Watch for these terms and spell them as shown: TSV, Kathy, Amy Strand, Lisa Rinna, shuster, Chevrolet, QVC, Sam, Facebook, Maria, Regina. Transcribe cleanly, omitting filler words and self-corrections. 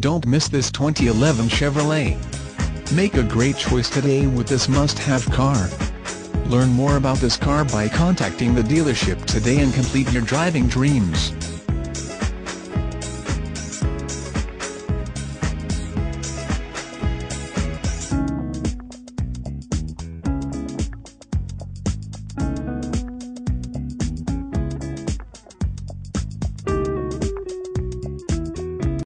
Don't miss this 2011 Chevrolet. Make a great choice today with this must-have car. Learn more about this car by contacting the dealership today and complete your driving dreams.